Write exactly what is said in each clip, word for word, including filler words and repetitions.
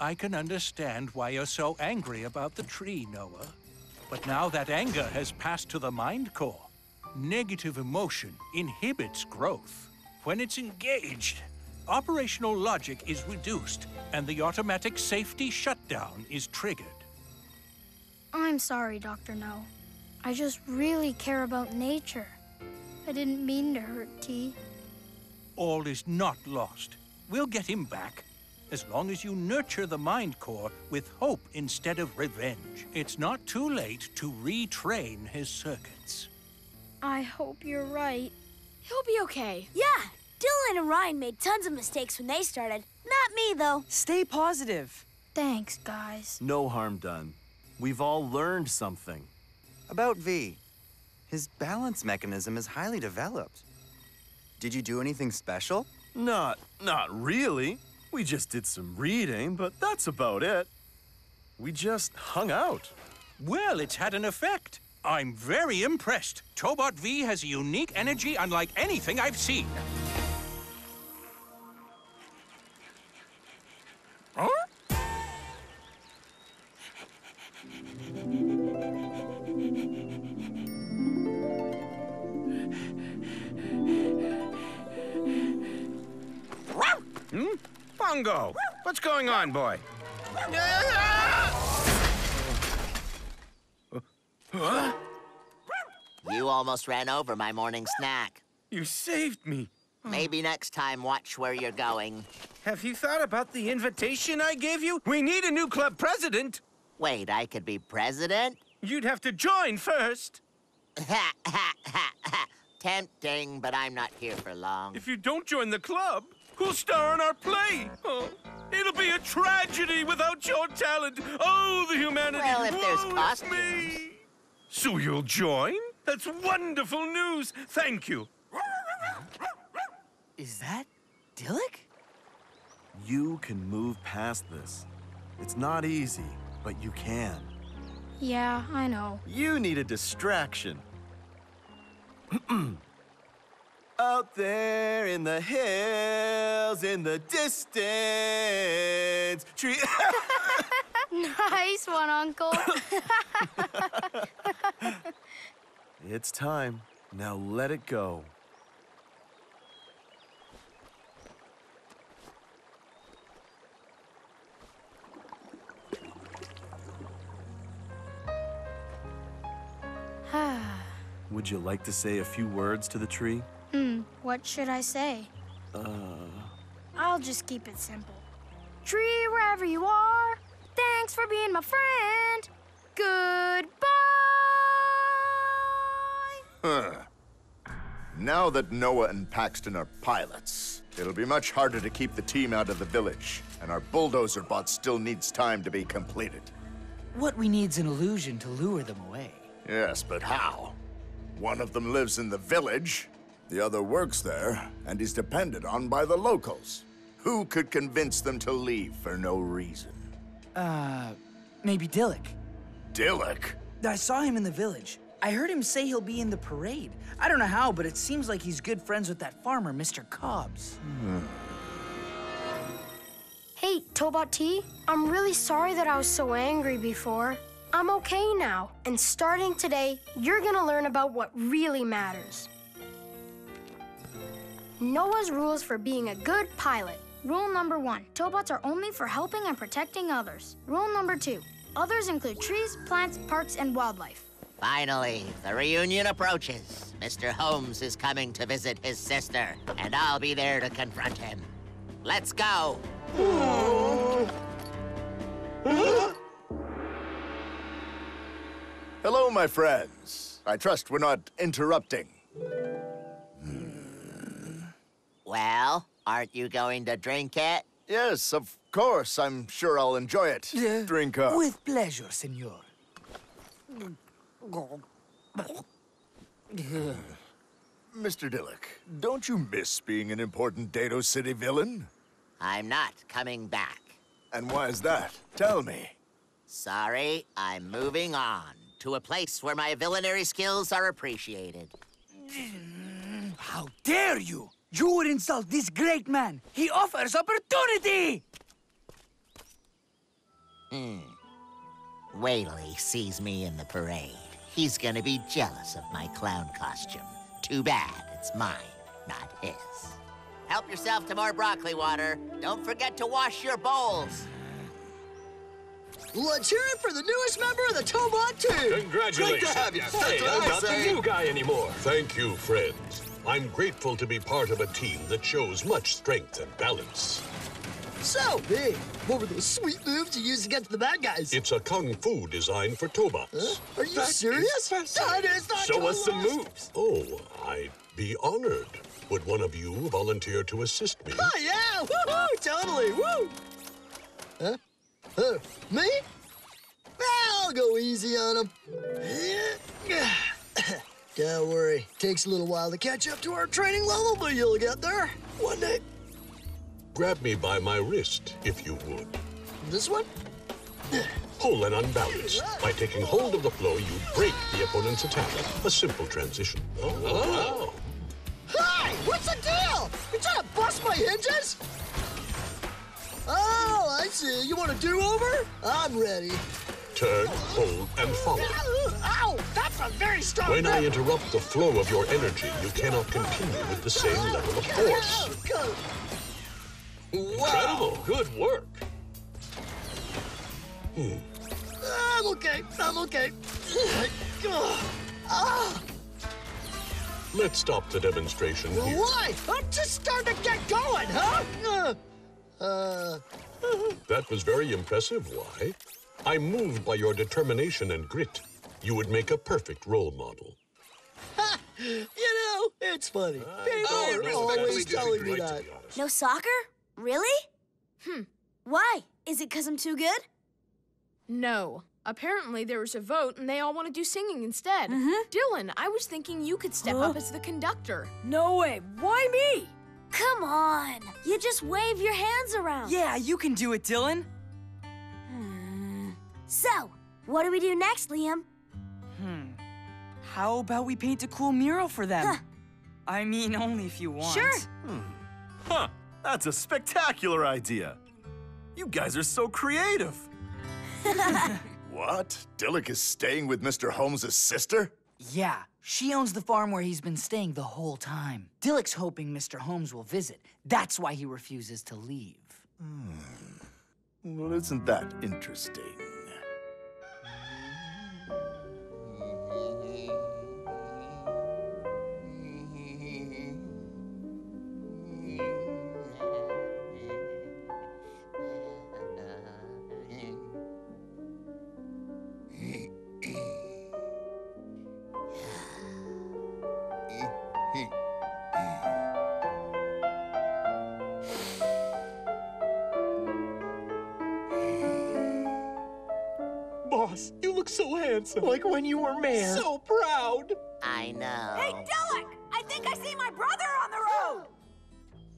I can understand why you're so angry about the tree, Noah. But now that anger has passed to the mind core. Negative emotion inhibits growth. When it's engaged, operational logic is reduced and the automatic safety shutdown is triggered. I'm sorry, Doctor No. I just really care about nature. I didn't mean to hurt T. All is not lost. We'll get him back. As long as you nurture the mind core with hope instead of revenge, it's not too late to retrain his circuits. I hope you're right. He'll be okay. Yeah, Dylan and Ryan made tons of mistakes when they started. Not me, though. Stay positive. Thanks, guys. No harm done. We've all learned something. About V. His balance mechanism is highly developed. Did you do anything special? Not, not really. We just did some reading, but that's about it. We just hung out. Well, it's had an effect. I'm very impressed. Tobot V has a unique energy unlike anything I've seen. Huh? Hmm? Bongo! What's going on, boy? Huh? You almost ran over my morning snack. You saved me. Maybe next time, watch where you're going. Have you thought about the invitation I gave you? We need a new club president. Wait, I could be president? You'd have to join first. Ha, ha, ha, ha. Tempting, but I'm not here for long. If you don't join the club, who'll star in our play? Oh, it'll be a tragedy without your talent. Oh, the humanity. Well, if there's costumes. Me. So you'll join? That's wonderful news. Thank you. Is that Dillick? You can move past this. It's not easy, but you can. Yeah, I know. You need a distraction. Out there in the hills, in the distance, tree... Nice one, Uncle. It's time. Now let it go. Would you like to say a few words to the tree? Hmm, what should I say? Uh... I'll just keep it simple. Tree, wherever you are, thanks for being my friend. Goodbye! Huh. Now that Noah and Paxton are pilots, it'll be much harder to keep the team out of the village, and our bulldozer bot still needs time to be completed. What we need's an illusion to lure them away. Yes, but how? One of them lives in the village, the other works there, and is depended on by the locals. Who could convince them to leave for no reason? Uh, maybe Dillick. Dillick? I saw him in the village. I heard him say he'll be in the parade. I don't know how, but it seems like he's good friends with that farmer, Mister Cobbs. Hmm. Hey, Tobot T, I'm really sorry that I was so angry before. I'm okay now, and starting today, you're gonna learn about what really matters. Noah's rules for being a good pilot. Rule number one, Tobots are only for helping and protecting others. Rule number two, others include trees, plants, parks, and wildlife. Finally, the reunion approaches. Mister Holmes is coming to visit his sister, and I'll be there to confront him. Let's go! Hello, my friends. I trust we're not interrupting. Well, aren't you going to drink it? Yes, of course. I'm sure I'll enjoy it. Uh, drink up. With pleasure, senor. Mister Dillick, don't you miss being an important Dado City villain? I'm not coming back. And why is that? Tell me. Sorry, I'm moving on to a place where my villainary skills are appreciated. How dare you! You would insult this great man! He offers opportunity! Mm. Wait till he sees me in the parade. He's gonna be jealous of my clown costume. Too bad it's mine, not his. Help yourself to more broccoli water. Don't forget to wash your bowls. Let's hear it for the newest member of the Tobot team! Congratulations! Great to have you! Hey, I'm not the new guy anymore! Thank you, friends. I'm grateful to be part of a team that shows much strength and balance. So, hey, what were those sweet moves you used against the bad guys? It's a kung fu designed for Tobots. Huh? Are you that serious? Is that is not Show us some moves! Oh, I'd be honored. Would one of you volunteer to assist me? Oh, yeah! Woo-hoo! Totally! Woo! Huh? Uh, me? I'll go easy on him. Don't worry. Takes a little while to catch up to our training level, but you'll get there one day. Grab me by my wrist, if you would. This one? Pull and unbalance. By taking hold of the flow, you break the opponent's attack. A simple transition. Oh, oh. Hey! What's the deal? You trying to bust my hinges? Oh, I see. You want a do-over? I'm ready. Turn, hold, and follow. Ow! That's a very strong When I interrupt the flow of your energy, you cannot continue with the same level of force. Incredible. Good work. Hmm. I'm okay. I'm okay. Ah! Let's stop the demonstration here. Why? I'm just starting to get going, huh? Uh... That was very impressive, Why? I'm moved by your determination and grit. You would make a perfect role model. Ha! You know, it's funny. Uh, People are always telling me that. No soccer? Really? Hmm. Why? Is it because I'm too good? No. Apparently there was a vote and they all want to do singing instead. Mm-hmm. Dylan, I was thinking you could step huh? up as the conductor. No way. Why me? Come on! You just wave your hands around. Yeah, you can do it, Dylan. Hmm. So, what do we do next, Liam? Hmm. How about we paint a cool mural for them? Huh. I mean, only if you want. Sure. Hmm. Huh. That's a spectacular idea. You guys are so creative. What? Dillick is staying with Mister Holmes' sister? Yeah. She owns the farm where he's been staying the whole time. Dillick's hoping Mister Holmes will visit. That's why he refuses to leave. Hmm. Well, isn't that interesting? Like when you were mayor. So proud. I know. Hey, Dillick! I think I see my brother on the road!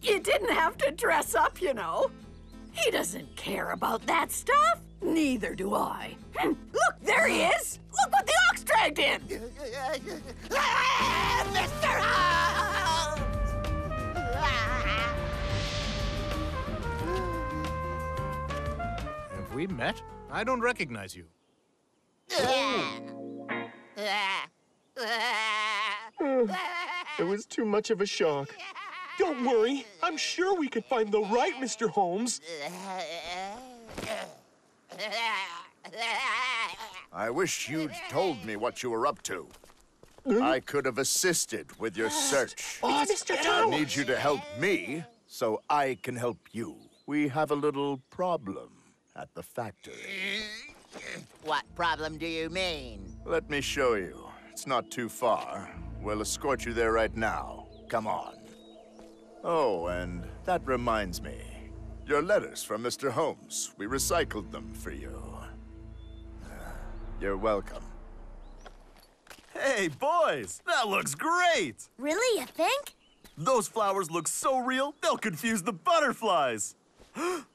You didn't have to dress up, you know. He doesn't care about that stuff. Neither do I. Hm. Look, there he is! Look what the ox dragged in! Mister Holmes! Have we met? I don't recognize you. It was too much of a shock. Don't worry, I'm sure we could find the right Mister Holmes. I wish you'd told me what you were up to. I could have assisted with your search. Oh, Mister Towers! I need you to help me so I can help you. We have a little problem at the factory. What problem do you mean? Let me show you. It's not too far. We'll escort you there right now. Come on. Oh, and that reminds me. Your letters from Mister Holmes. We recycled them for you. You're welcome. Hey, boys! That looks great! Really, you think? Those flowers look so real, they'll confuse the butterflies!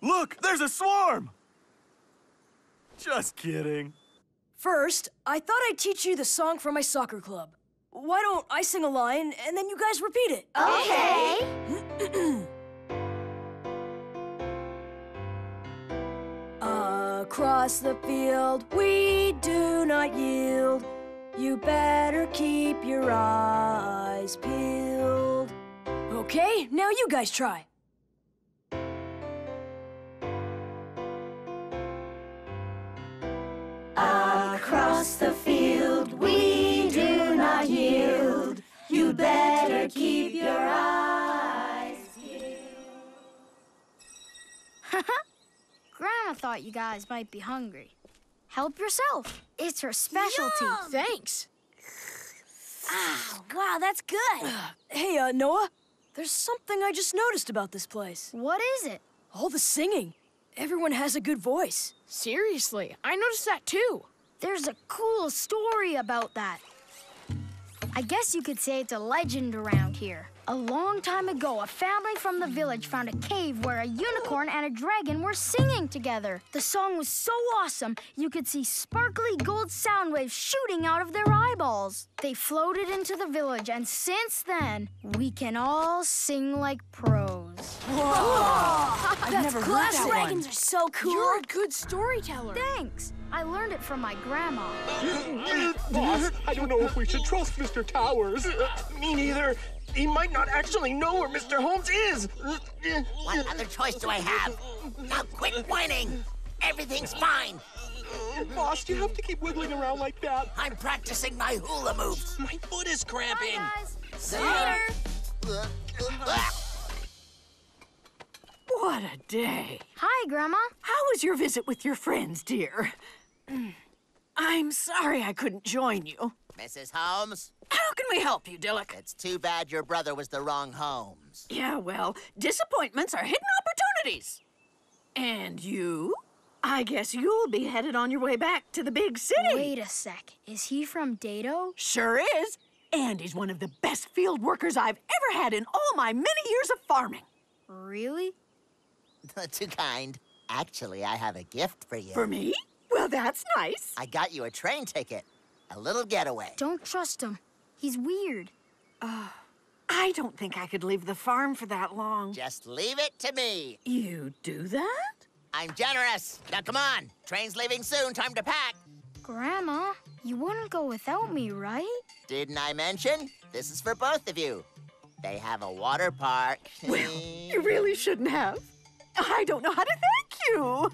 Look! There's a swarm! Just kidding. First, I thought I'd teach you the song from my soccer club. Why don't I sing a line, and then you guys repeat it? Okay! Across across the field, we do not yield. You better keep your eyes peeled. Okay, now you guys try. Across the field, we do not yield. You better keep your eyes peeled. Haha. Grandma thought you guys might be hungry. Help yourself. It's her specialty. Yum. Thanks. Ah, wow, that's good. Hey, uh, Noah, there's something I just noticed about this place. What is it? All the singing. Everyone has a good voice. Seriously, I noticed that too. There's a cool story about that. I guess you could say it's a legend around here. A long time ago, a family from the village found a cave where a unicorn and a dragon were singing together. The song was so awesome, you could see sparkly gold sound waves shooting out of their eyeballs. They floated into the village, and since then, we can all sing like pros. Whoa! Whoa. I've That's never classic. Heard that one. Dragons are so cool. You're a good storyteller. Thanks. I learned it from my grandma. Boss, I don't know if we should trust Mister Towers. Me neither. He might not actually know where Mister Holmes is. What other choice do I have? Now quit whining. Everything's fine. Boss, you have to keep wiggling around like that. I'm practicing my hula moves. My foot is cramping. Bye, guys. See you later. What a day. Hi, Grandma. How was your visit with your friends, dear? I'm sorry I couldn't join you. Missus Holmes? How can we help you, Dillick? It's too bad your brother was the wrong Holmes. Yeah, well, disappointments are hidden opportunities. And you? I guess you'll be headed on your way back to the big city. Wait a sec. Is he from Dado? Sure is. And he's one of the best field workers I've ever had in all my many years of farming. Really? Too kind. Actually, I have a gift for you. For me? Well, that's nice. I got you a train ticket. A little getaway. Don't trust him. He's weird. Uh, I don't think I could leave the farm for that long. Just leave it to me. You do that? I'm generous. Now, come on. Train's leaving soon. Time to pack. Grandma, you wouldn't go without me, right? Didn't I mention? This is for both of you. They have a water park. Well, you really shouldn't have. I don't know how to thank you.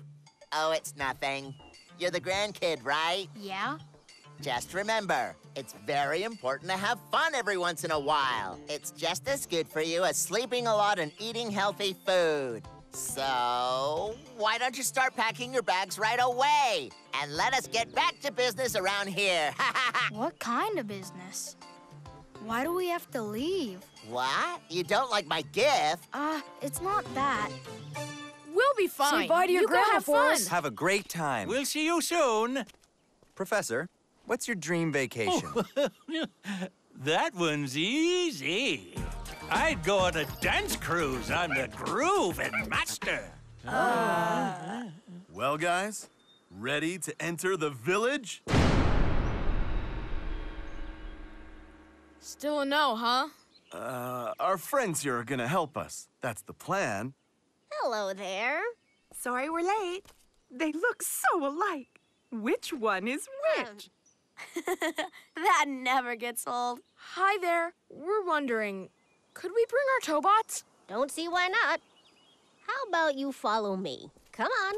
Oh, it's nothing. You're the grandkid, right? Yeah. Just remember, it's very important to have fun every once in a while. It's just as good for you as sleeping a lot and eating healthy food. So, why don't you start packing your bags right away? And let us get back to business around here. What kind of business? Why do we have to leave? What? You don't like my gift? Uh, it's not that. We'll be fine. Say bye to your grandma for us. Have a great time. We'll see you soon. Professor. What's your dream vacation? Oh, that one's easy. I'd go on a dance cruise on the Groovin' Master. Uh. Well, guys, ready to enter the village? Still a no, huh? Uh, our friends here are gonna help us. That's the plan. Hello there. Sorry we're late. They look so alike. Which one is which? That never gets old. Hi there. We're wondering, could we bring our Tobots? Don't see why not. How about you follow me? Come on.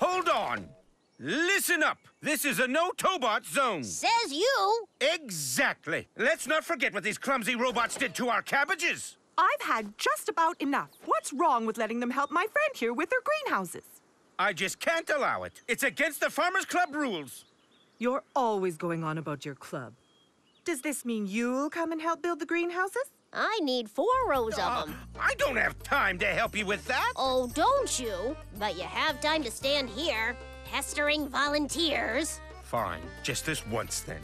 Hold on. Listen up. This is a no Tobot zone. Says you. Exactly. Let's not forget what these clumsy robots did to our cabbages. I've had just about enough. What's wrong with letting them help my friend here with her greenhouses? I just can't allow it. It's against the Farmers Club rules. You're always going on about your club. Does this mean you'll come and help build the greenhouses? I need four rows uh, of them. I don't have time to help you with that. Oh, don't you? But you have time to stand here, pestering volunteers. Fine, just this once then.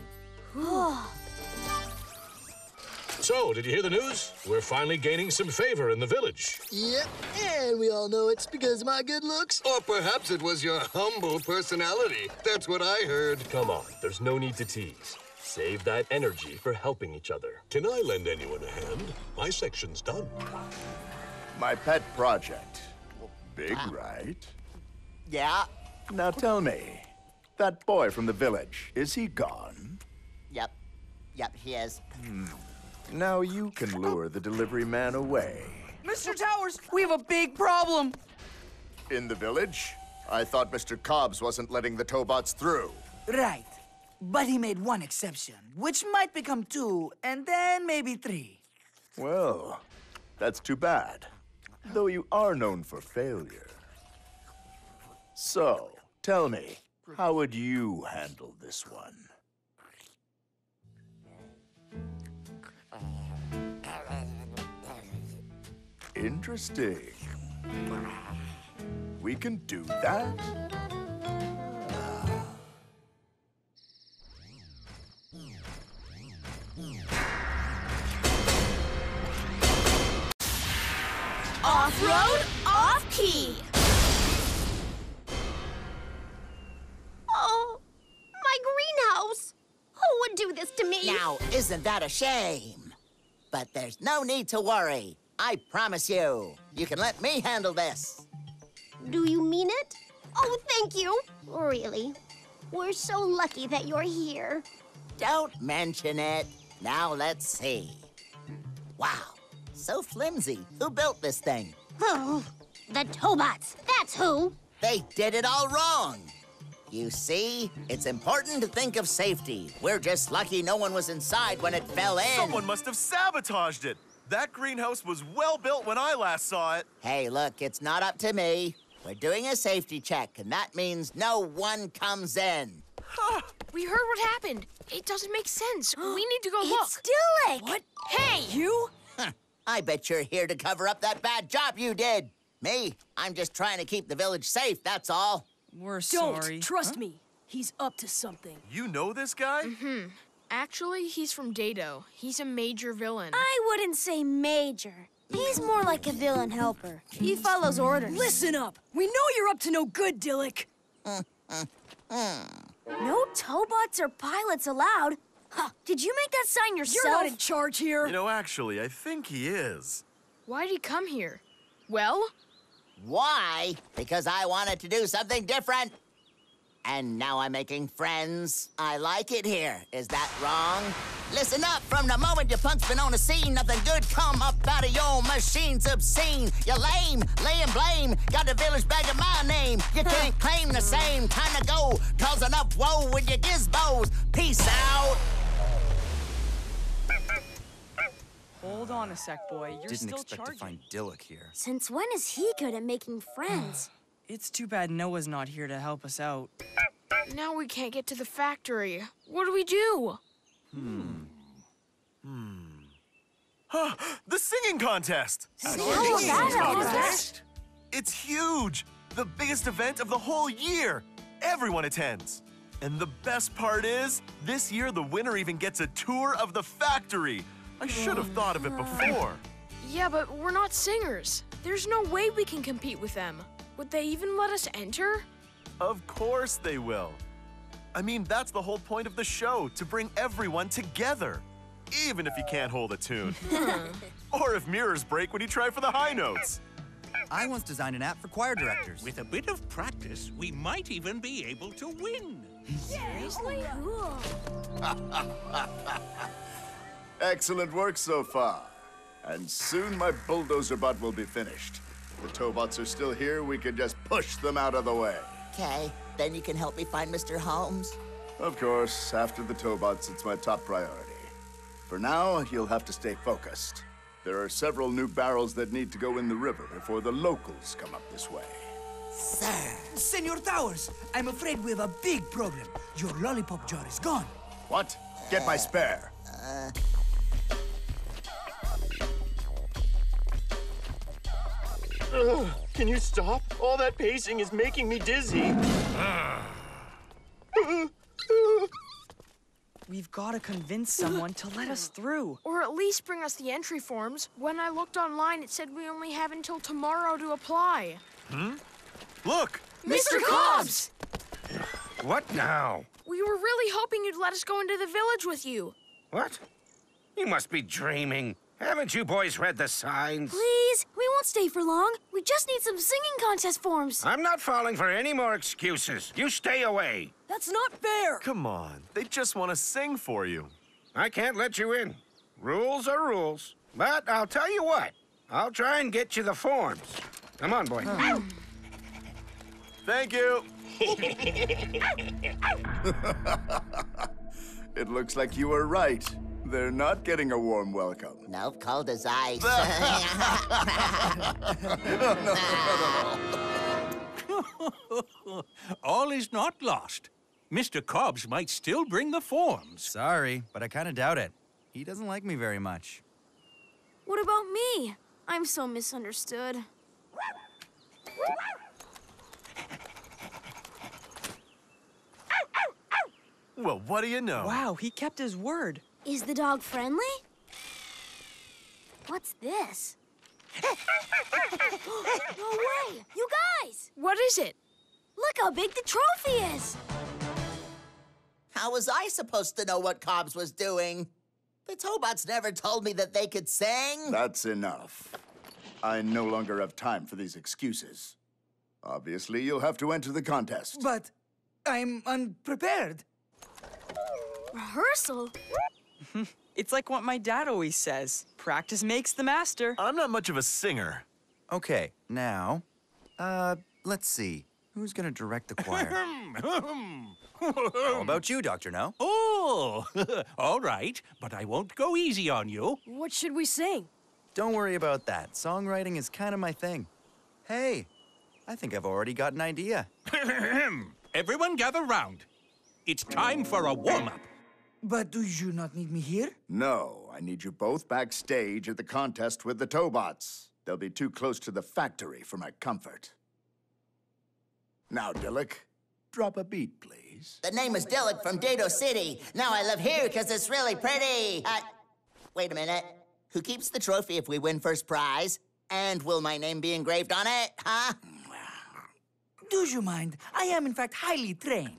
So, did you hear the news? We're finally gaining some favor in the village. Yep, and we all know it's because of my good looks. Or perhaps it was your humble personality. That's what I heard. Come on, there's no need to tease. Save that energy for helping each other. Can I lend anyone a hand? My section's done. My pet project. Big, uh, right? Yeah, Now tell me, that boy from the village, is he gone? Yep. Yep, he is. Hmm. Now you can lure the delivery man away. Mister Towers, we have a big problem. In the village? I thought Mister Cobbs wasn't letting the Tobots through. Right. But he made one exception, which might become two, and then maybe three. Well, that's too bad. Though you are known for failure. So, tell me, how would you handle this one? Interesting. We can do that? Off-road, off-key! Oh, my greenhouse! Who would do this to me? Now, isn't that a shame? But there's no need to worry. I promise you, you can let me handle this. Do you mean it? Oh, thank you. Really? We're so lucky that you're here. Don't mention it. Now let's see. Wow, so flimsy. Who built this thing? Oh, the Tobots. That's who. They did it all wrong. You see, it's important to think of safety. We're just lucky no one was inside when it fell in. Someone must have sabotaged it. That greenhouse was well built when I last saw it. Hey, look, it's not up to me. We're doing a safety check, and that means no one comes in. Huh. We heard what happened. It doesn't make sense. We need to go look. It's Dillick! What? Hey! You? Huh. I bet you're here to cover up that bad job you did. Me? I'm just trying to keep the village safe, that's all. We're sorry. Don't trust huh? me. He's up to something. You know this guy? Mm-hmm. Actually, he's from Dado. He's a major villain. I wouldn't say major. He's more like a villain helper. He follows orders. Listen up! We know you're up to no good, Dillick! No Tobots or pilots allowed? Huh, did you make that sign yourself? You're not in charge here! You know, actually, I think he is. Why'd he come here? Well? Why? Because I wanted to do something different. And now I'm making friends. I like it here. Is that wrong? Listen up, from the moment your punk's been on the scene, nothing good come up out of your machines obscene. You're lame, lay and blame, got the village begging my name. You can't claim the same, time to go, causing up woe with your gizmos. Peace out. Hold on a sec, boy. You're Didn't still expect charging. to find Dillick here. Since when is he good at making friends? It's too bad Noah's not here to help us out. Now we can't get to the factory. What do we do? Hmm. Hmm. Huh, the singing contest! Singing contest? It's huge! The biggest event of the whole year! Everyone attends. And the best part is, this year the winner even gets a tour of the factory. I should have thought of it before. Yeah, but we're not singers. There's no way we can compete with them. Would they even let us enter? Of course they will. I mean, that's the whole point of the show, to bring everyone together. Even if you can't hold a tune. Or if mirrors break when you try for the high notes. I once designed an app for choir directors. With a bit of practice, we might even be able to win. Seriously? Cool. Excellent work so far. And soon my Bulldozer Bot will be finished. If the Tobots are still here, we could just push them out of the way. Okay, then you can help me find Mister Holmes? Of course, after the Tobots, it's my top priority. For now, you'll have to stay focused. There are several new barrels that need to go in the river before the locals come up this way. Sir! Senor Towers, I'm afraid we have a big problem. Your lollipop jar is gone. What? Get uh, my spare. Uh... Ugh, can you stop? All that pacing is making me dizzy. We've got to convince someone to let us through. Or at least bring us the entry forms. When I looked online, it said we only have until tomorrow to apply. Hmm? Look! Mister Cobbs! What now? We were really hoping you'd let us go into the village with you. What? You must be dreaming. Haven't you boys read the signs? Please, we won't stay for long. We just need some singing contest forms. I'm not falling for any more excuses. You stay away. That's not fair. Come on, they just want to sing for you. I can't let you in. Rules are rules. But I'll tell you what, I'll try and get you the forms. Come on, boy. Um. Thank you. It looks like you were right. They're not getting a warm welcome. Nope, cold as ice. no, no, no, no. All is not lost. Mister Cobbs might still bring the forms. Sorry, but I kind of doubt it. He doesn't like me very much. What about me? I'm so misunderstood. Well, what do you know? Wow, he kept his word. Is the dog friendly? What's this? No way! You guys! What is it? Look how big the trophy is! How was I supposed to know what Cobbs was doing? The Tobots never told me that they could sing. That's enough. I no longer have time for these excuses. Obviously, you'll have to enter the contest. But I'm unprepared. Rehearsal? It's like what my dad always says. Practice makes the master. I'm not much of a singer. Okay, now, uh, let's see. Who's gonna direct the choir? How about you, Doctor No? Oh, all right, but I won't go easy on you. What should we sing? Don't worry about that. Songwriting is kind of my thing. Hey, I think I've already got an idea. Everyone gather round. It's time for a warm-up. But do you not need me here? No, I need you both backstage at the contest with the Tobots. They'll be too close to the factory for my comfort. Now, Dillick, drop a beat, please. The name is Dillick from Dado City. Now I live here because it's really pretty. Uh, wait a minute. Who keeps the trophy if we win first prize? And will my name be engraved on it, huh? Do you mind? I am, in fact, highly trained.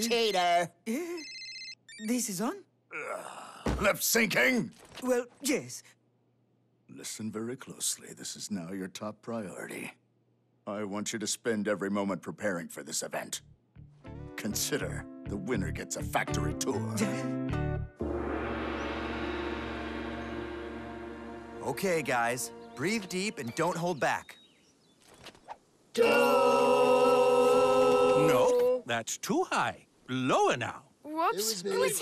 Cheater. Uh, this is on? Uh, left sinking? Well, yes. Listen very closely. This is now your top priority. I want you to spend every moment preparing for this event. Consider the winner gets a factory tour. Okay, guys. Breathe deep and don't hold back. Do no, that's too high. Lower now. Whoops. It was, it was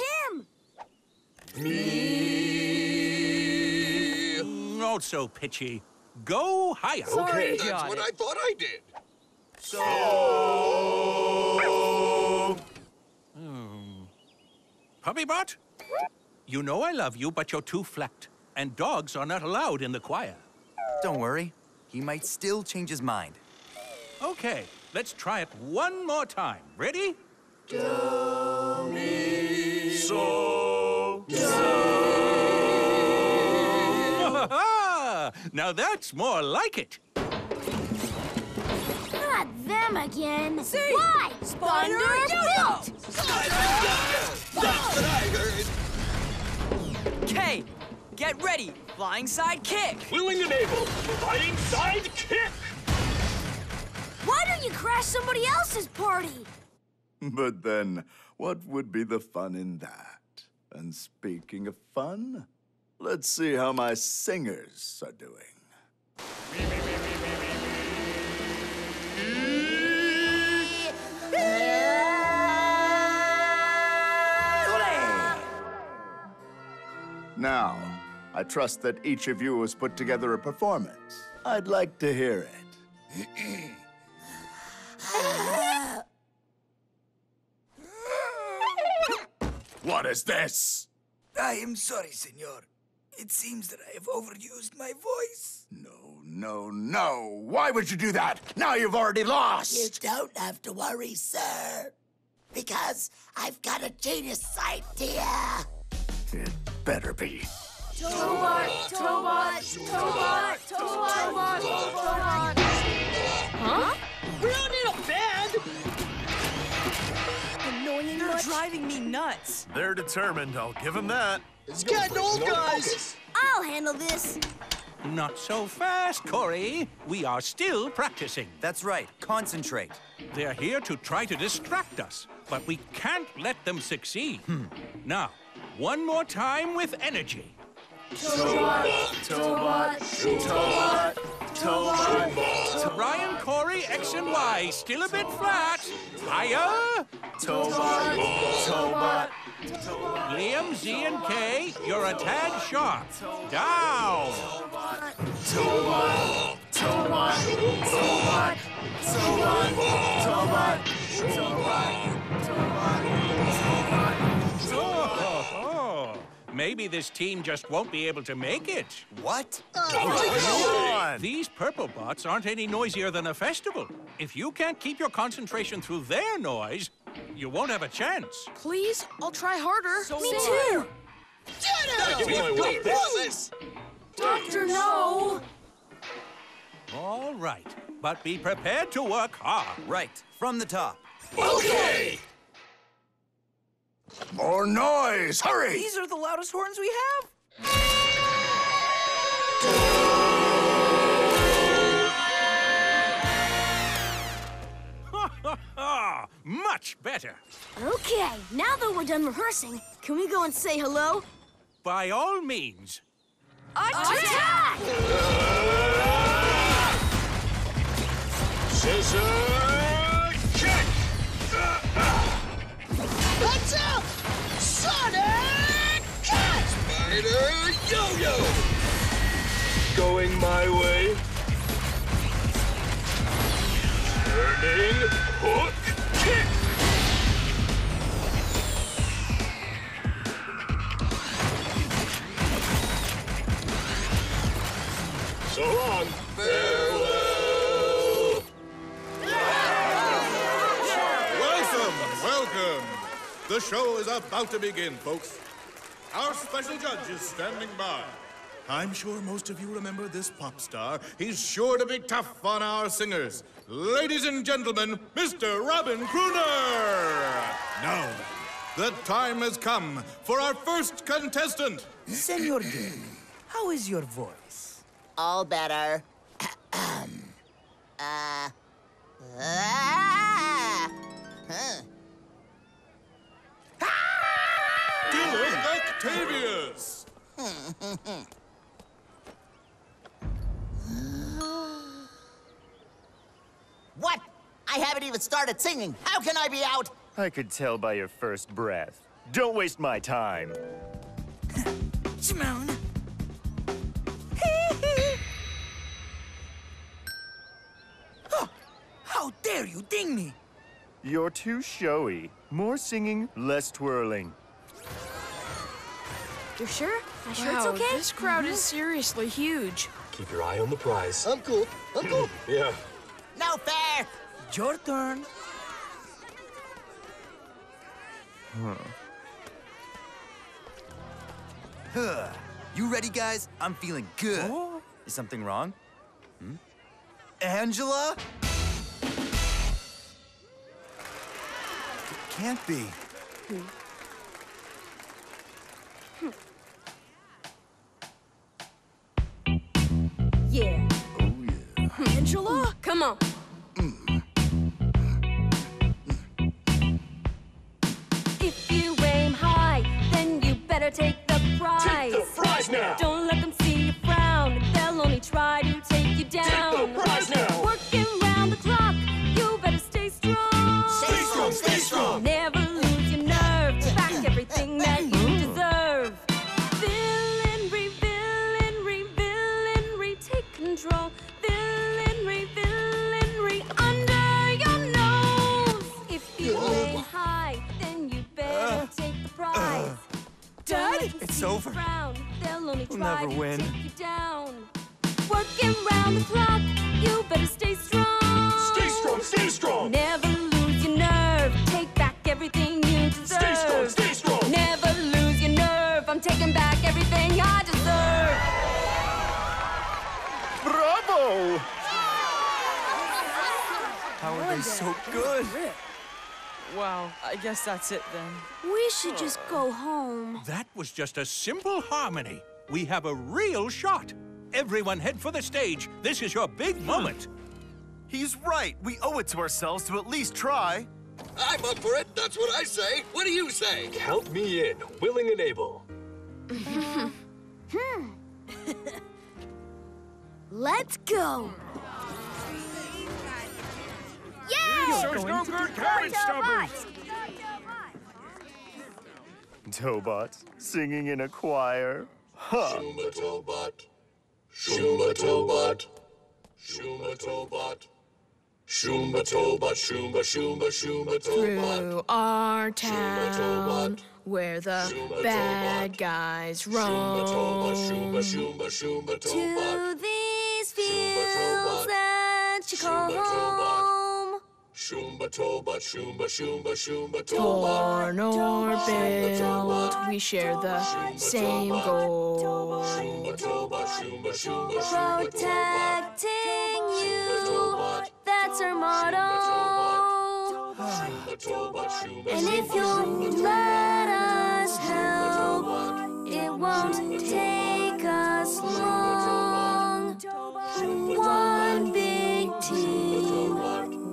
him. Me. Not so pitchy. Go higher. Okay, that's Got what it. I thought I did. So. Hmm. Puppy Bot, you know I love you, but you're too flat. And dogs are not allowed in the choir. Don't worry. He might still change his mind. Okay, let's try it one more time. Ready? Do, mi, sol, do. Now that's more like it. Not them again. See? Why? Spider-Dudeau! Spider-Dudeau! That's what I heard. K. Get ready! Flying side kick! Willing and able! Flying side kick! Why don't you crash somebody else's party? But then, what would be the fun in that? And speaking of fun, let's see how my singers are doing. Now, I trust that each of you has put together a performance. I'd like to hear it. What is this? I am sorry, senor. It seems that I have overused my voice. No, no, no. Why would you do that? Now you've already lost. You don't have to worry, sir. Because I've got a genius idea. It better be. Tobot, Tobot, Tobot, Tobot, Tobot. Huh? We don't need a bed! Annoying They're nuts. driving me nuts. They're determined, I'll give them that. It's getting old, guys! I'll handle this. Not so fast, Kory. We are still practicing. That's right. Concentrate. They're here to try to distract us, but we can't let them succeed. Hmm. Now, one more time with energy. Tobot, Tobot, Tobot, Tobot. Ryan, Kory, X and Y, still a bit flat. Higher. Tobot, Tobot. Liam, Z and K, you're a tad sharp. Down. Tobot, Tobot, Tobot, Tobot, Tobot, Tobot, Tobot, Tobot. Maybe this team just won't be able to make it. What? Oh, these purple bots aren't any noisier than a festival. If you can't keep your concentration through their noise, you won't have a chance. Please, I'll try harder. So Me too. Doctor No! All right, but be prepared to work hard. Right, from the top. Okay! More noise! Hurry! These are the loudest horns we have. Ha ha ha! Much better. Okay, now that we're done rehearsing, can we go and say hello? By all means. Attack! Attack! Uh, scissor kick! Uh, uh. What's up? Sonic kick! Spider yo-yo! Going my way. Turning hook kick! So long! Farewell! Welcome! Welcome! The show is about to begin, folks. Our special judge is standing by. I'm sure most of you remember this pop star. He's sure to be tough on our singers. Ladies and gentlemen, Mister Robin Krooner! Now, the time has come for our first contestant. Senor Gay, how is your voice? All better. uh, ah, huh. Dylan Octavius! What? I haven't even started singing. How can I be out? I could tell by your first breath. Don't waste my time. Simone. Oh, how dare you ding me? You're too showy. More singing, less twirling. You're sure? My shirt's wow, okay? This crowd mm-hmm. is seriously huge. Keep your eye on the prize. I'm cool. I'm cool. Yeah. No fair. Your turn. Huh. Huh. You ready, guys? I'm feeling good. Oh. Is something wrong? Hmm? Angela? Can't be. Hmm. Yeah. Oh, yeah. Angela, mm. come on. Mm. If you aim high, then you better take the prize. Take the prize now. Don't let them see you frown. They'll only try to take you down. Take the prize now. Working round the clock. You better stay strong. Stay strong, stay strong. Never lose your nerve. Back everything that you deserve. Villain, re-villain, re-villain, re-take control. Villain, re-villain, re-under your nose. If you aim high, then you better uh, take the prize. Uh, Dad, it's over. They'll only try we'll never to win. Take you down. Working round the clock, you better stay strong. Stay strong, stay strong. Never lose your nerve. Take back everything you deserve. Stay strong, stay strong. Never lose your nerve. I'm taking back everything I deserve. How are they so good? Wow, I guess that's it then. We should just go home. That was just a simple harmony. We have a real shot. Everyone head for the stage. This is your big moment. He's right. We owe it to ourselves to at least try. I'm up for it. That's what I say. What do you say? Count me in. Willing and able. Hmm. Let's go. Yay! Shows no good carriage stoppers. Tobot singing in a choir. Huh. Shumba-toba. Shumba-toba. Shumba-toba. Shumba-toba, Shumba, Shumba, Shumba-toba. Through our town, where the bad guys roam. To these fields that you call home. Shumba-toba, Shumba, Shumba, Shumba-toba. Torn or built, we share the same goal. Shumba-toba, Shumba, Shumba, Shumba-toba. Protecting you. That's our motto. And if you'll let us help, it won't take us long. One big team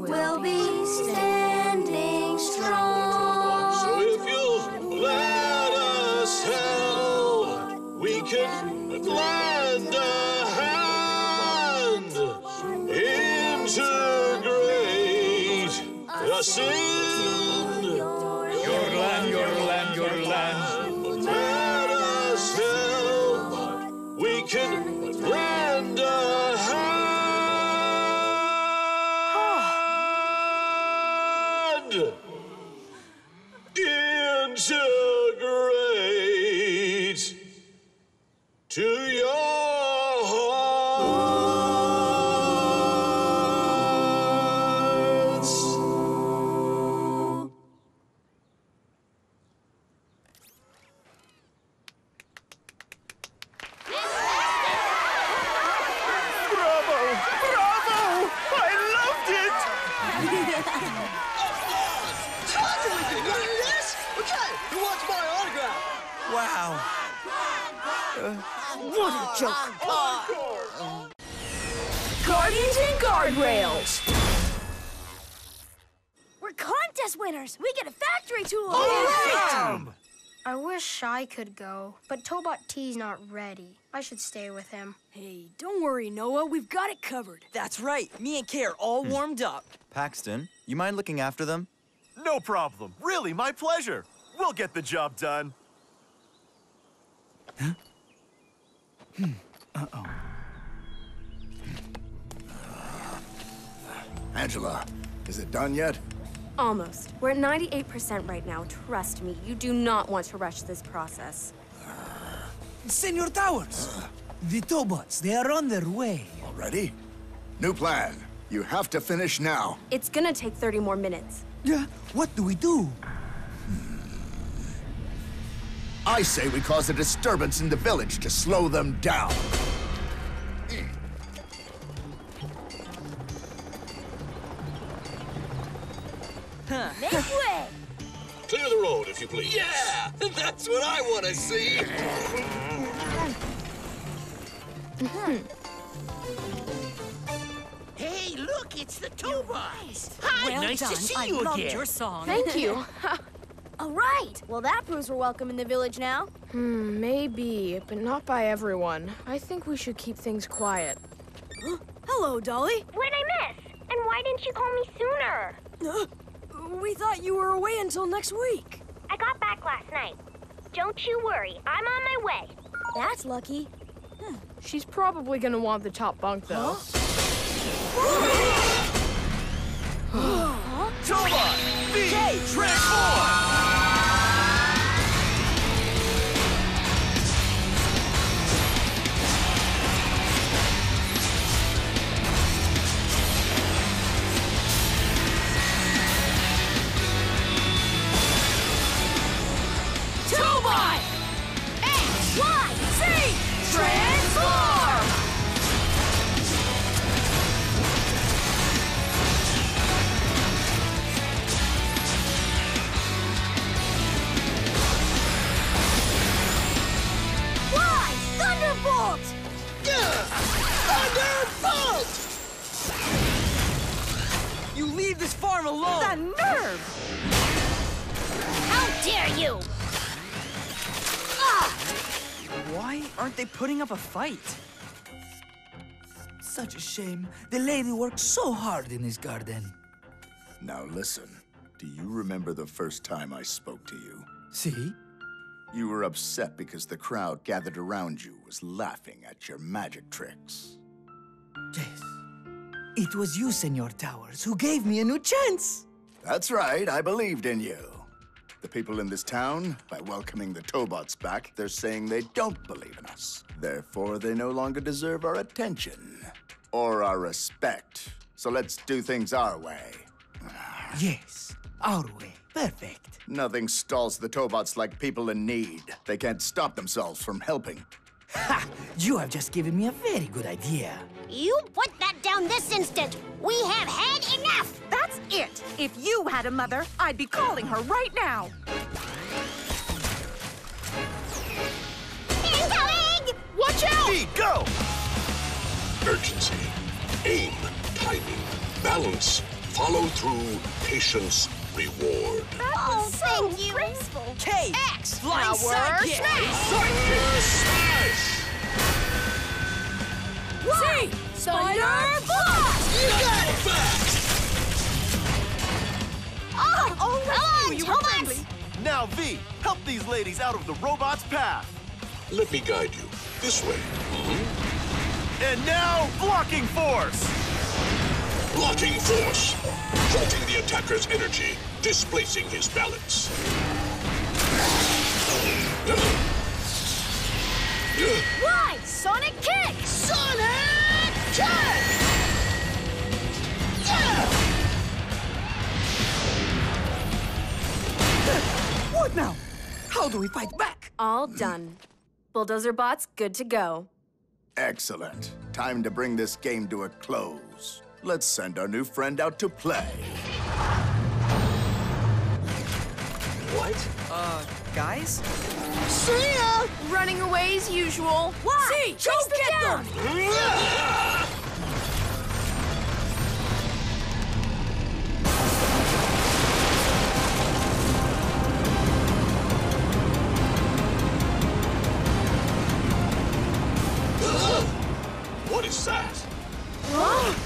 will be standing strong. So if you'll let us help, we can lend a hand into your land, your land, your land. Let us help. We can lend a hand. Integrate to your. What a joke! Oh, Guardians and Guardrails! We're contest winners! We get a factory tour! All right! I wish I could go, but Tobot T's not ready. I should stay with him. Hey, don't worry, Noah. We've got it covered. That's right. Me and Kay are all hmm. warmed up. Paxton, you mind looking after them? No problem. Really, my pleasure. We'll get the job done. Huh? Hmm. Uh-oh. Angela, is it done yet? Almost. We're at ninety-eight percent right now. Trust me, you do not want to rush this process. Senor Towers! Uh. The Tobots, they are on their way. Already? New plan. You have to finish now. It's gonna take thirty more minutes. Yeah? What do we do? I say we cause a disturbance in the village to slow them down. Huh. Make way! Clear the road, if you please. Yeah! That's what I want to see! Hey, look, it's the Tobots! Hi, well nice done. to see I you again. I loved your song. Thank you. All right! Well, that proves we're welcome in the village now. Hmm, maybe, but not by everyone. I think we should keep things quiet. Hello, Dolly. What'd I miss? And why didn't you call me sooner? Uh, we thought you were away until next week. I got back last night. Don't you worry, I'm on my way. That's lucky. Huh. She's probably gonna want the top bunk, though. Huh? Tobot, V, transform! Tobot, X, Y, Z, transform! leave this farm alone! The nerve! How dare you! Ah! Why aren't they putting up a fight? Such a shame. The lady worked so hard in this garden. Now listen, do you remember the first time I spoke to you? See? You were upset because the crowd gathered around you was laughing at your magic tricks. Yes. It was you, Senor Towers, who gave me a new chance. That's right, I believed in you. The people in this town, by welcoming the Tobots back, they're saying they don't believe in us. Therefore, they no longer deserve our attention or our respect. So let's do things our way. Yes, our way. Perfect. Nothing stalls the Tobots like people in need. They can't stop themselves from helping. Ha! You have just given me a very good idea. You put that down this instant! We have had enough! That's it! If you had a mother, I'd be calling her right now! Incoming! Watch out! Speed, go! Urgency, aim, timing, balance, follow through, patience, reward. That oh, was so thank you. Graceful. K, X, flying Sonic kick. Sonic smash! C, Spider-Blox! You got it back! Oh, oh, oh, you Thomas! Now V, help these ladies out of the robot's path. Let me guide you. This way. Mm-hmm. And now, blocking force! Blocking force, halting the attacker's energy, displacing his balance. Why? Sonic kick! Sonic kick! What now? How do we fight back? All done. Bulldozer Bot's good to go. Excellent. Time to bring this game to a close. Let's send our new friend out to play. What? Uh, guys? See ya! Running away as usual. Why? See, go get down. them! What is that? Whoa!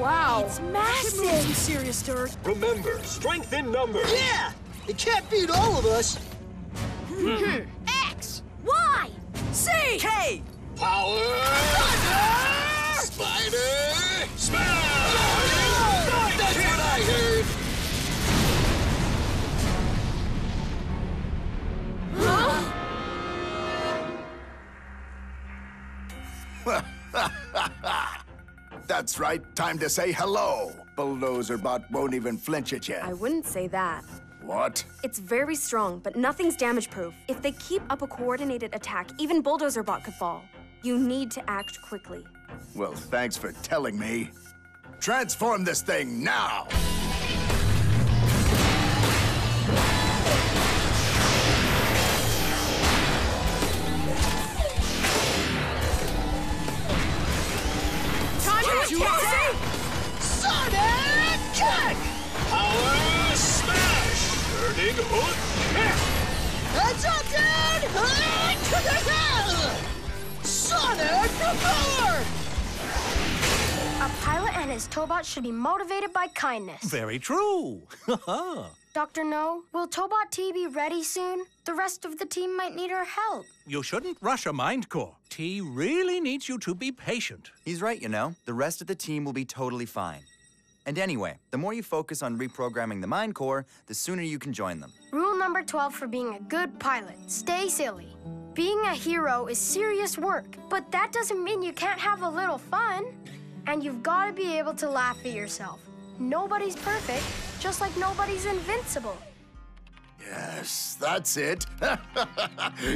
Wow. It's massive. It moves serious, Dirk. Remember, strength in numbers. Yeah, it can't beat all of us. Mm-hmm. X, Y, C, K. Power. Thunder. Spider. Smash. Oh, that's what I heard. Huh? That's right, time to say hello. Bulldozer Bot won't even flinch at you. I wouldn't say that. What? It's very strong, but nothing's damage-proof. If they keep up a coordinated attack, even Bulldozer Bot could fall. You need to act quickly. Well, thanks for telling me. Transform this thing now! Sonic kick! Power smash! Turning hook kick! That's up, dude! Hook to the hill! Sonic power! A pilot and his Tobot should be motivated by kindness. Very true. Doctor No, will Tobot T be ready soon? The rest of the team might need our help. You shouldn't rush a mind core. T really needs you to be patient. He's right, you know. The rest of the team will be totally fine. And anyway, the more you focus on reprogramming the mind core, the sooner you can join them. Rule number twelve for being a good pilot, stay silly. Being a hero is serious work, but that doesn't mean you can't have a little fun. And you've got to be able to laugh at yourself. Nobody's perfect, just like nobody's invincible. Yes, that's it.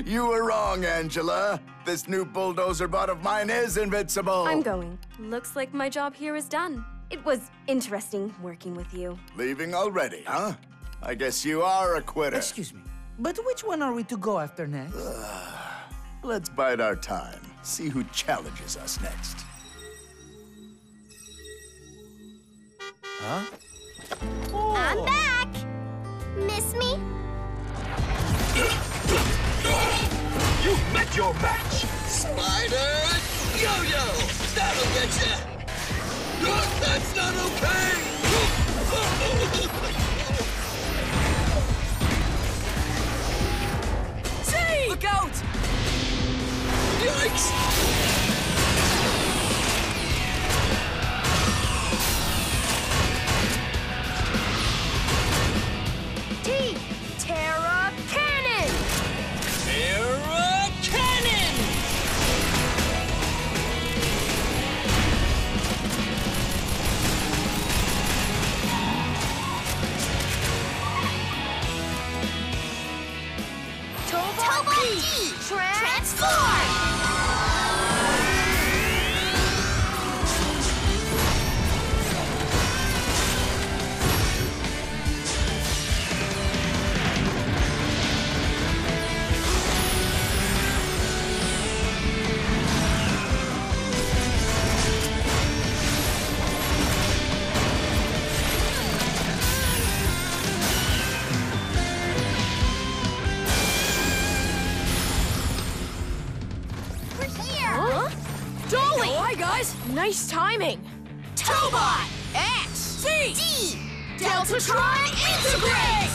You were wrong, Angela. This new Bulldozer Bot of mine is invincible. I'm going. Looks like my job here is done. It was interesting working with you. Leaving already, huh? I guess you are a quitter. Excuse me, but which one are we to go after next? Let's bide our time, see who challenges us next. Huh? Oh. I'm back! Miss me? You've met your match! Spider Yo-Yo! That'll get ya! Oh, that's not okay! See! Look out! Yikes! Terra Cannon! Terra Cannon! Tobot P! Transform! Nice timing! Tobot! X! C! D! Delta Tribe integrates!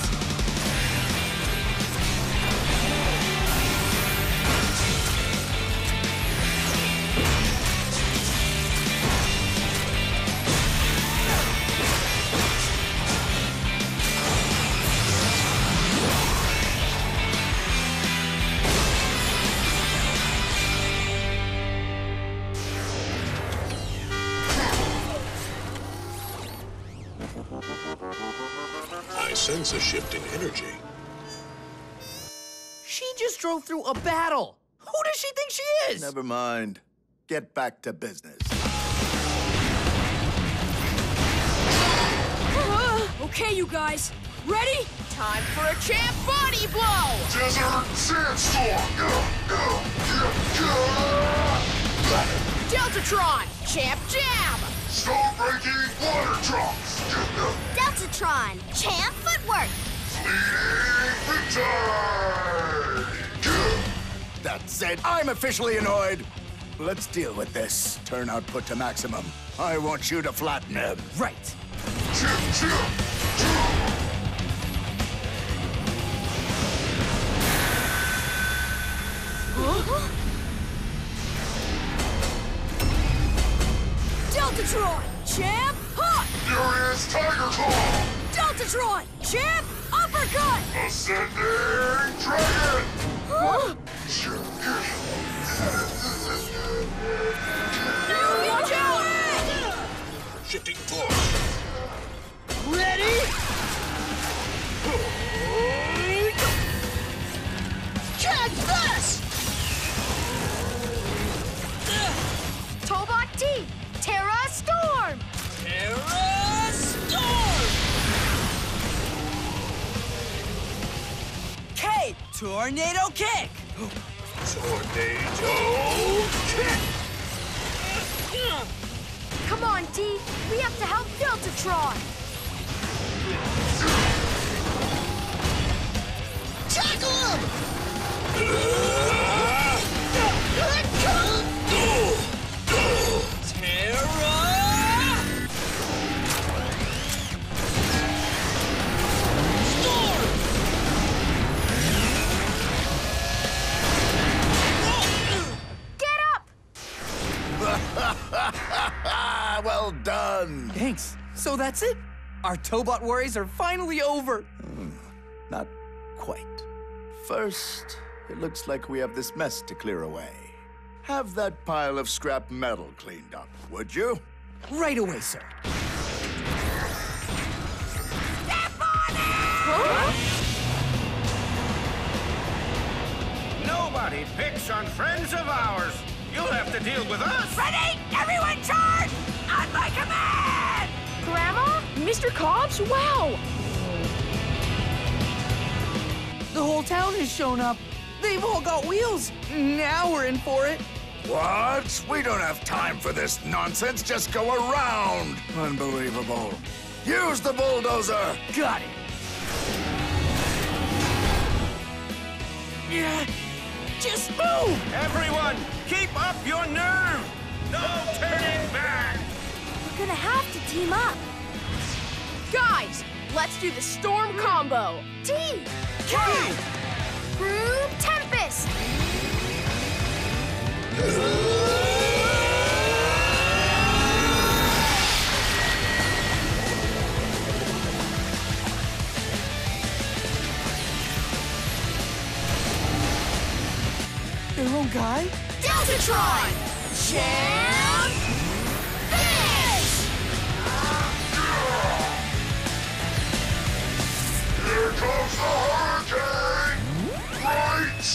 A shift in energy. She just drove through a battle. Who does she think she is? Never mind. Get back to business. Uh, okay, you guys. Ready? Time for a champ body blow! Desert Sandstorm! Deltatron! Champ Jam! Stone-breaking water drops! Deltatron! Champ Footwork! That said, I'm officially annoyed. Let's deal with this. Turn output to maximum. I want you to flatten him. Right. Chip, chip, chip. Huh? Deltatron! Champ Hook! Furious Tiger Claw! Deltatron! Champ Uppercut! Ascending Dragon! Huh? Watch out! Shifting force! Ready? Catch this! Tobot D! Terra Storm! Terra Storm! K! Tornado kick! Tornado kick! Come on, D! We have to help Deltatron! Tackle him! Good call! Well done! Thanks. So that's it? Our Tobot worries are finally over. Mm, not quite. First, it looks like we have this mess to clear away. Have that pile of scrap metal cleaned up, would you? Right away, sir. Step on it! Huh? Nobody picks on friends of ours. You'll have to deal with us! Ready? Everyone charge! On my command! Grandma? Mister Cobbs? Wow! The whole town has shown up. They've all got wheels. Now we're in for it. What? We don't have time for this nonsense. Just go around. Unbelievable. Use the bulldozer! Got it! Yeah, just move! Everyone, keep up your nerve! No turning back! We're gonna have to team up. Guys, let's do the storm combo. T! K! Groove Tempest! Their own guy? Deltatron! Champ! Finish! Here comes the hurricane! Right now!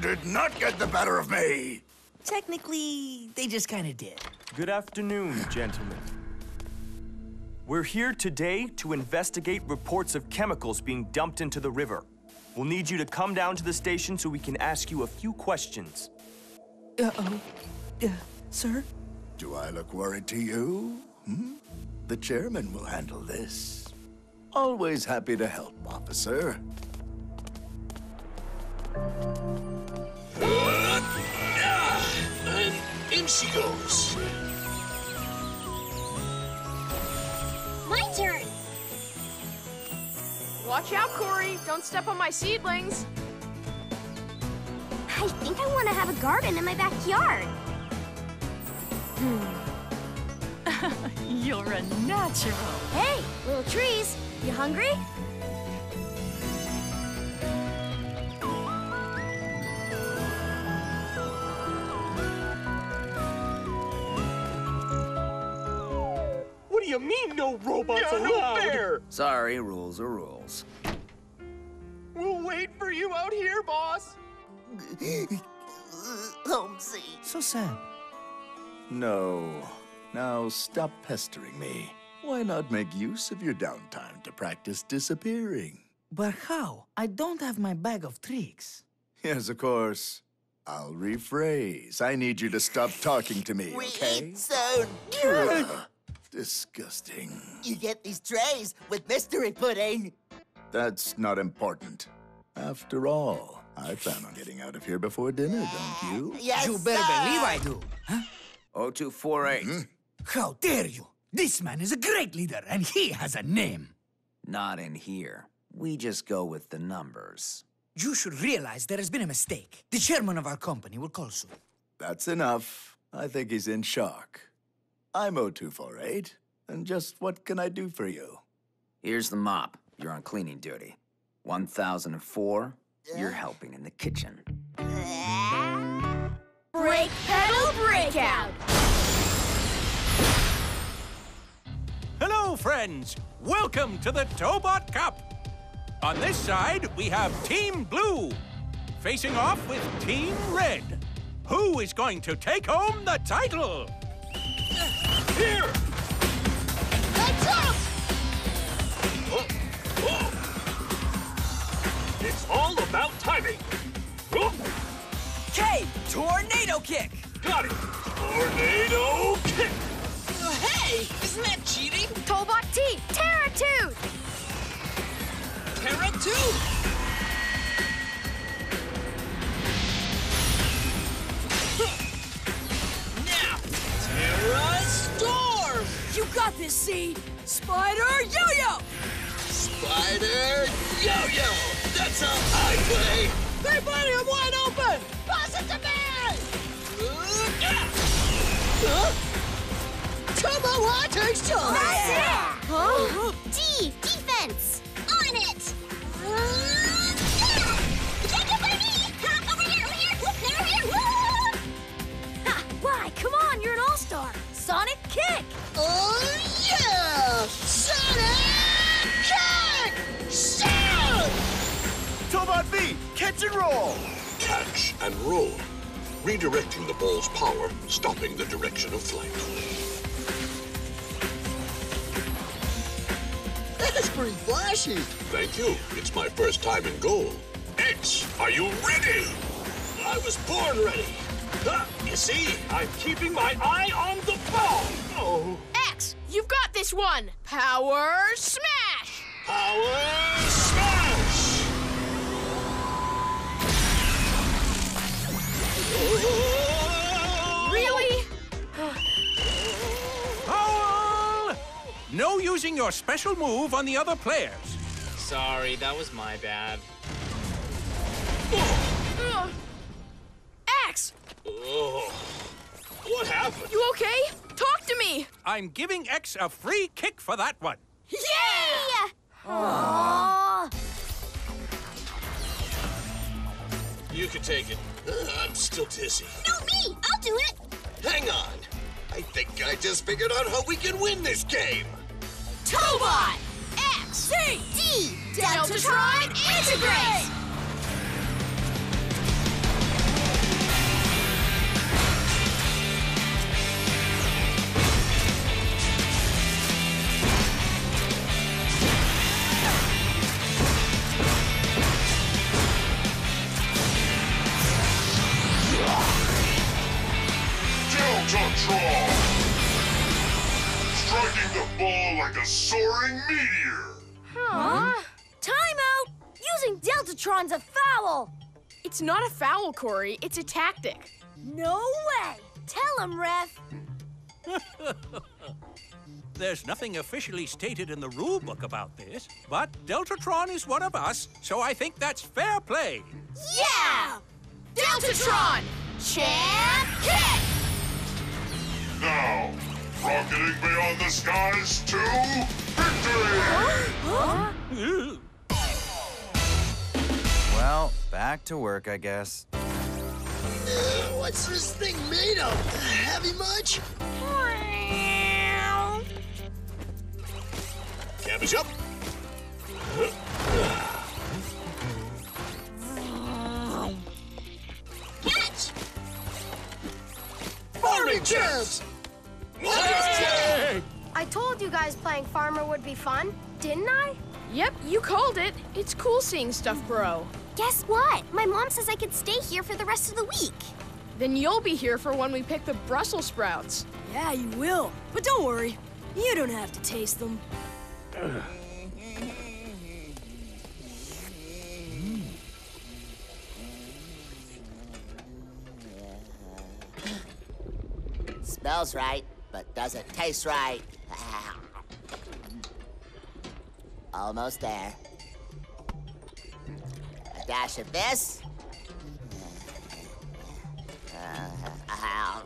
Did not get the better of me. Technically, they just kind of did. Good afternoon, gentlemen. We're here today to investigate reports of chemicals being dumped into the river. We'll need you to come down to the station so we can ask you a few questions. Uh-oh. Uh, sir? Do I look worried to you? Hmm? The chairman will handle this. Always happy to help, officer. In she goes. My turn. Watch out, Kory. Don't step on my seedlings. I think I want to have a garden in my backyard. Hmm. You're a natural. Hey, little trees. You hungry? You mean no robots no, allowed? No fair. Sorry, rules are rules. We'll wait for you out here, boss. Homesy. So sad. No. Now stop pestering me. Why not make use of your downtime to practice disappearing? But how? I don't have my bag of tricks. Yes, of course. I'll rephrase. I need you to stop talking to me, we okay? We eat so good. Disgusting. You get these trays with mystery pudding. That's not important. After all, I plan on getting out of here before dinner, don't you? Yes, you better sir. Believe I do. Huh? oh two four eight. Mm-hmm. How dare you? This man is a great leader, and he has a name. Not in here. We just go with the numbers. You should realize there has been a mistake. The chairman of our company will call soon. That's enough. I think he's in shock. I'm oh two four eight, and just what can I do for you? Here's the mop. You're on cleaning duty. one thousand four, uh. you're helping in the kitchen. Uh. Brake pedal breakout! Hello, friends! Welcome to the Tobot Cup! On this side, we have Team Blue, facing off with Team Red. Who is going to take home the title? Here! Lights up! Oh, oh. It's all about timing. Oh. K! Tornado kick! Got it! Tornado kick! Uh, hey! Isn't that cheating? Tobot T! Terra Tooth! Terra Tooth! Now! Terra Storm! You got this, C! Spider Yo-Yo! Spider Yo-Yo! That's how I play! Hey, buddy, I'm wide open! Pass it to me! Uh, yeah. Huh? Turbo Hot takes charge! That's yeah. it! Huh? D! Defense! On it! Uh, yeah. Take it by me! Huh? Over here, over here! Whoop, there, over here! Whoop. Ha! Why? Come on, you're an all-star! Sonic kick! Oh, yeah! Sonic kick! Sound! Tobot Touch and roll! Touch and roll. Redirecting the ball's power, stopping the direction of flight. That's pretty flashy. Thank you. It's my first time in goal. X, are you ready? I was born ready. Ah, you see, I'm keeping my eye on the ball. Oh. X, you've got this one. Power smash. Power smash. Really? Foul! No using your special move on the other players. Sorry, that was my bad. Oh. X! Oh. What happened? You okay? Talk to me! I'm giving X a free kick for that one. Yeah! Aww. You can take it. I'm still dizzy. No, me! I'll do it! Hang on. I think I just figured out how we can win this game. Tobot! X! C! D! Delta Tribe integrates! Striking the ball like a soaring meteor. Huh? Hmm? Timeout! Using Deltatron's a foul. It's not a foul, Kory. It's a tactic. No way! Tell him, Ref. There's nothing officially stated in the rule book about this, but Deltatron is one of us, so I think that's fair play. Yeah! Deltatron! Champ-Kick! Now, rocketing beyond the skies to victory! Huh? Huh? Well, back to work, I guess. Uh, what's this thing made of? Heavy much? Cabbage up! Catch! Farming chips! I told you guys playing farmer would be fun, didn't I? Yep, you called it. It's cool seeing stuff grow. Guess what? My mom says I can stay here for the rest of the week. Then you'll be here for when we pick the Brussels sprouts. Yeah, you will. But don't worry, you don't have to taste them. Smells right, but doesn't taste right. Almost there. A dash of this. Uh,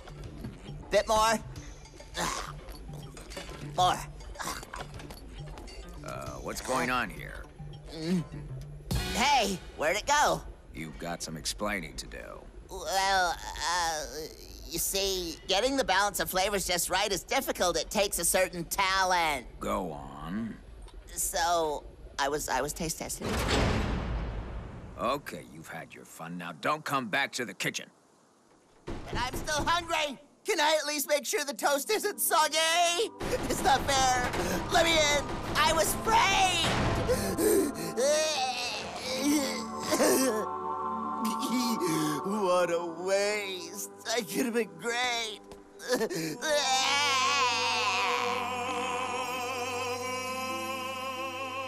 bit more. More. Uh, what's going on here? Hey, where'd it go? You've got some explaining to do. Well, uh... you see, getting the balance of flavors just right is difficult. It takes a certain talent. Go on. So, I was I was taste testing. Okay, you've had your fun. Now don't come back to the kitchen. And I'm still hungry. Can I at least make sure the toast isn't soggy? It's not fair. Let me in. I was afraid. What a waste. I could have been great.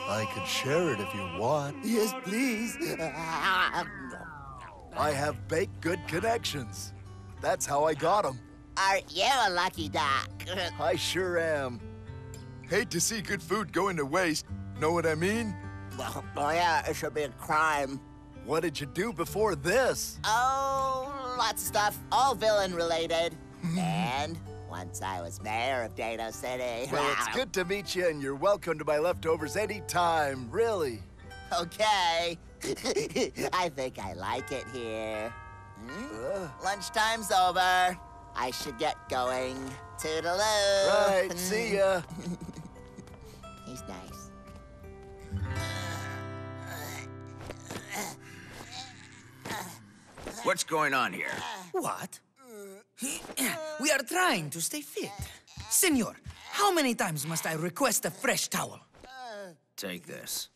I could share it if you want. Yes, please. I have baked good connections. That's how I got them. Aren't you a lucky duck? I sure am. Hate to see good food going to waste. Know what I mean? Oh, yeah, it should be a crime. What did you do before this? Oh, lots of stuff, all villain-related. And once I was mayor of Dado City. Well, it's good to meet you, and you're welcome to my leftovers anytime, really. Okay. I think I like it here. Hmm? Uh. Lunchtime's over. I should get going. Toodaloo. Right, see ya. He's nice. What's going on here? What? We are trying to stay fit. Senor, how many times must I request a fresh towel? Take this.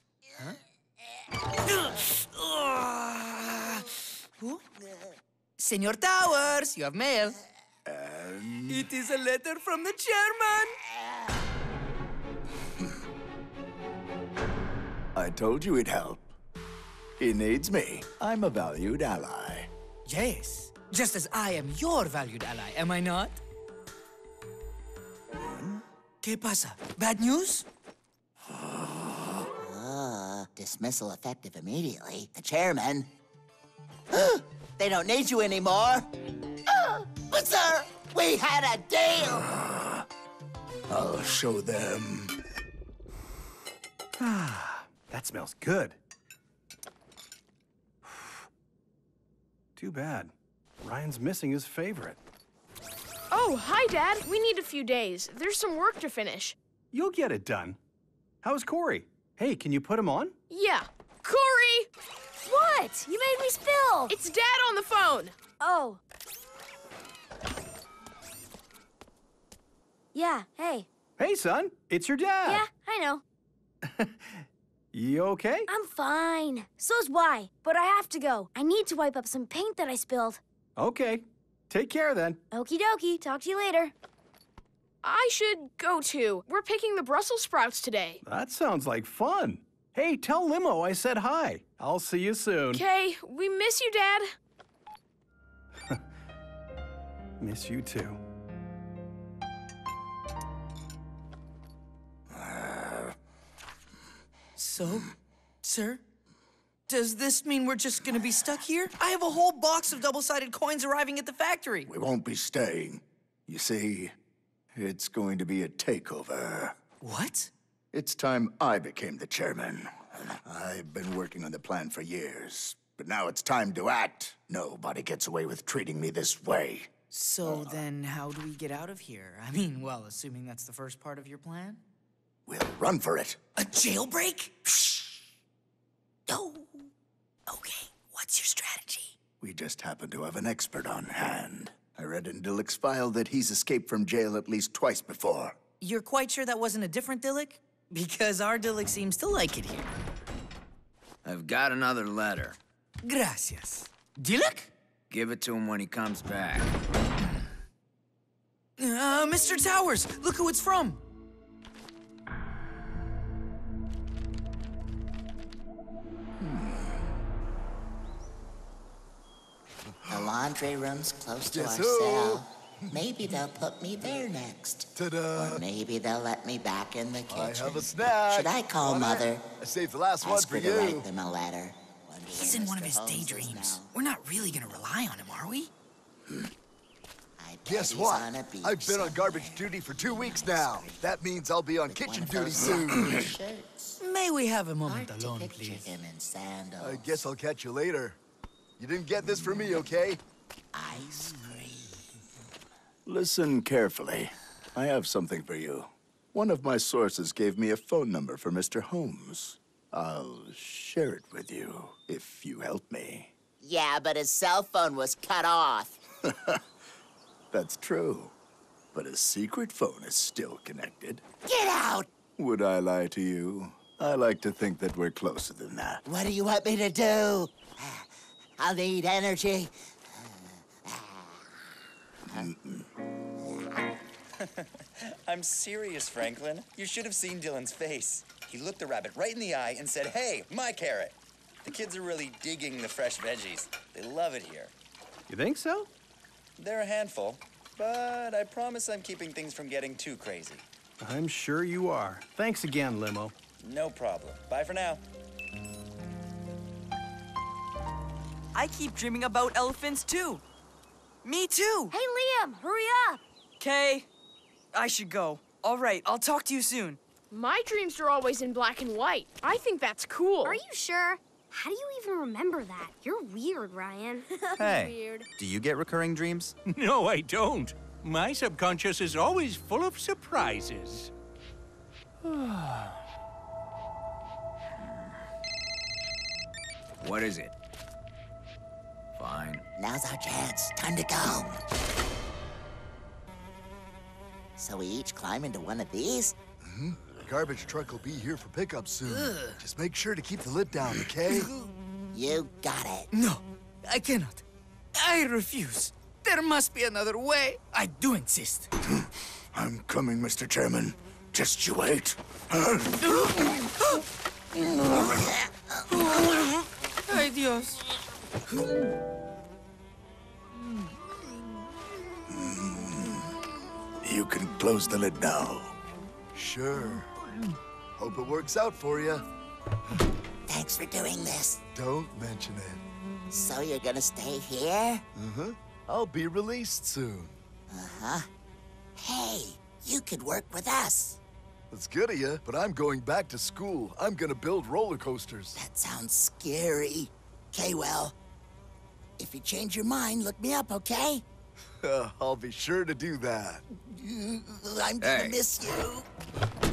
Huh? Who? Senor Towers, you have mail. Um... It is a letter from the chairman. I told you it'd help. He needs me. I'm a valued ally. Yes, just as I am your valued ally, am I not? Hmm? ¿Qué pasa? Bad news? Oh, dismissal effective immediately. The chairman. They don't need you anymore. Oh, but sir, we had a deal. Uh, I'll show them. Ah, that smells good. Too bad. Ryan's missing his favorite. Oh, hi, Dad. We need a few days. There's some work to finish. You'll get it done. How's Kory? Hey, can you put him on? Yeah. Kory! What? You made me spill! It's Dad on the phone! Oh. Yeah, hey. Hey, son. It's your dad. Yeah, I know. You okay? I'm fine. So's why, but I have to go. I need to wipe up some paint that I spilled. Okay. Take care, then. Okie dokie. Talk to you later. I should go, too. We're picking the Brussels sprouts today. That sounds like fun. Hey, tell Limo I said hi. I'll see you soon. Okay, we miss you, Dad. Miss you, too. So, sir, does this mean we're just gonna be stuck here? I have a whole box of double-sided coins arriving at the factory. We won't be staying. You see, it's going to be a takeover. What? It's time I became the chairman. I've been working on the plan for years, but now it's time to act. Nobody gets away with treating me this way. So uh, then how do we get out of here? I mean, well, assuming that's the first part of your plan? We'll run for it. A jailbreak? Shh. No. Okay, what's your strategy? We just happen to have an expert on hand. I read in Dillick's file that he's escaped from jail at least twice before. You're quite sure that wasn't a different Dillick? Because our Dillick seems to like it here. I've got another letter. Gracias. Dillick? Give it to him when he comes back. Uh, Mister Towers, look who it's from. Hmm. The laundry room's close to yes, our cell. Maybe they'll put me there next. Ta-da! Or maybe they'll let me back in the kitchen. I have a snack. Should I call Honor? Mother? I saved the last Ask one for you. Write them a letter. Wonder He's in Mister one of his Holmes daydreams. We're not really gonna rely on him, are we? Hmm. I Guess what? I've been somewhere. on garbage duty for two weeks now. That means I'll be on With kitchen duty soon. May we have a moment Hard alone, please? Him in sandals. I guess I'll catch you later. You didn't get this for me, okay? Ice cream. Listen carefully. I have something for you. One of my sources gave me a phone number for Mister Holmes. I'll share it with you if you help me. Yeah, but his cell phone was cut off. That's true. But his secret phone is still connected. Get out! Would I lie to you? I like to think that we're closer than that. What do you want me to do? I'll need energy. Mm-mm. I'm serious, Franklin. You should have seen Dylan's face. He looked the rabbit right in the eye and said, "Hey, my carrot." The kids are really digging the fresh veggies. They love it here. You think so? They're a handful, but I promise I'm keeping things from getting too crazy. I'm sure you are. Thanks again, Limo. No problem. Bye for now. I keep dreaming about elephants, too. Me too! Hey, Liam, hurry up! Okay, I should go. All right, I'll talk to you soon. My dreams are always in black and white. I think that's cool. Are you sure? How do you even remember that? You're weird, Ryan. Hey, weird. Do you get recurring dreams? No, I don't. My subconscious is always full of surprises. What is it? Fine. Now's our chance. Time to go. So we each climb into one of these? Mm-hmm. The garbage truck will be here for pickup soon. Ugh. Just make sure to keep the lid down, okay? You got it. No, I cannot. I refuse. There must be another way. I do insist. I'm coming, Mister Chairman. Just you wait. Ay, Dios. You can close the lid now. Sure. Hope it works out for you. Thanks for doing this. Don't mention it. So you're gonna stay here? Uh-huh. I'll be released soon. Uh-huh. Hey, you could work with us. That's good of you, but I'm going back to school. I'm gonna build roller coasters. That sounds scary. Okay, well, if you change your mind, look me up, okay? I'll be sure to do that. I'm gonna hey. miss you.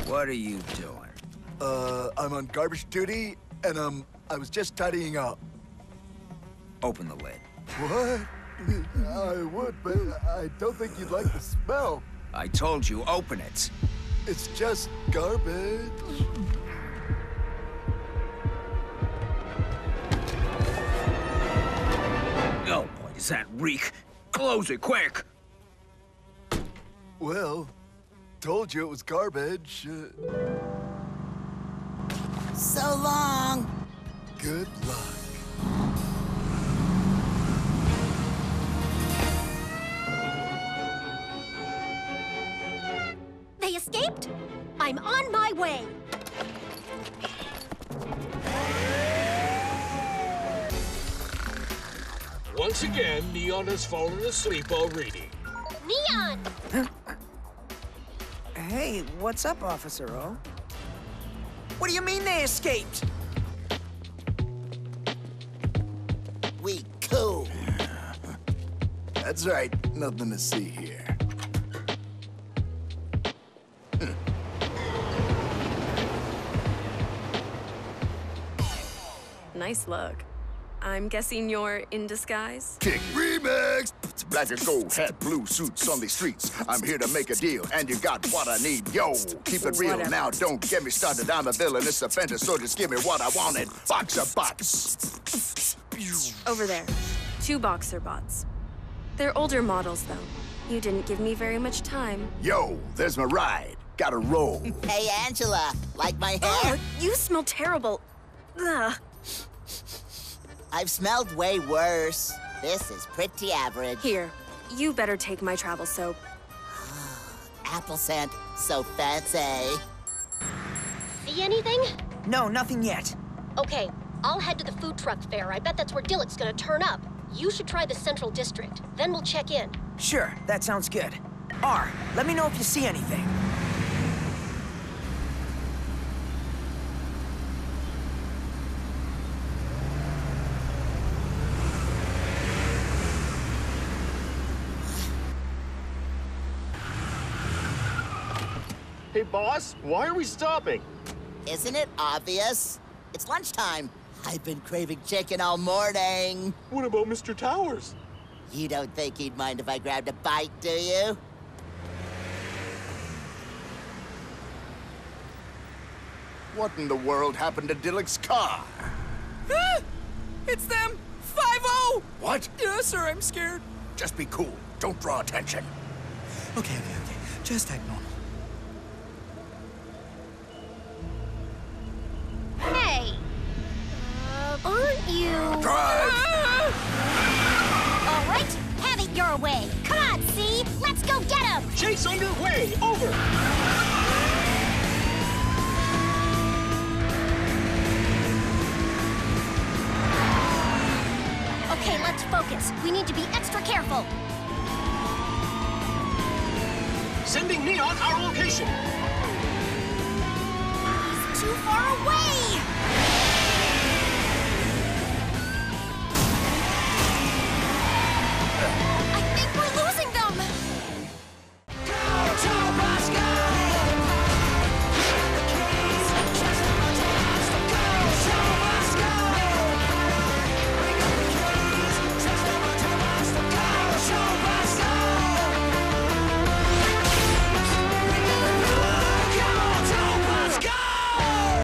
What are you doing? Uh, I'm on garbage duty, and um, I was just tidying up. Open the lid. What? I would, but I don't think you'd like the smell. I told you, open it. It's just garbage. Oh boy, does that reek? Close it quick. Well, told you it was garbage. Uh... So long. Good luck. They escaped? I'm on my way. Once again, Neon has fallen asleep already. Neon! Hey, what's up, Officer O? What do you mean they escaped? We cool. That's right. Nothing to see here. Nice look. I'm guessing you're in disguise? Kick remix! Black and gold hat, blue suits on the streets. I'm here to make a deal, and you got what I need. Yo, keep it real. Whatever. Now, don't get me started. I'm a villainous offender, so just give me what I wanted. Boxer bots. Over there. Two boxer bots. They're older models, though. You didn't give me very much time. Yo, there's my ride. Gotta roll. Hey, Angela, like my hair? Oh, you smell terrible. Ugh. I've smelled way worse. This is pretty average. Here, you better take my travel soap. Apple scent, so fancy. See anything? No, nothing yet. Okay, I'll head to the food truck fair. I bet that's where Dillick's gonna turn up. You should try the Central District, then we'll check in. Sure, that sounds good. R, let me know if you see anything. Hey, boss, why are we stopping? Isn't it obvious? It's lunchtime. I've been craving chicken all morning. What about Mister Towers? You don't think he'd mind if I grabbed a bite, do you? What in the world happened to Dillick's car? Ah, it's them! five oh! What? Yes, sir, I'm scared. Just be cool. Don't draw attention. Okay, okay, okay. Just act normal. Hey! Uh, aren't you... Drive! All right, have it your way. Come on, C! Let's go get him! Chase underway! Over! Okay, let's focus. We need to be extra careful. Sending Neon our location. He's too far away!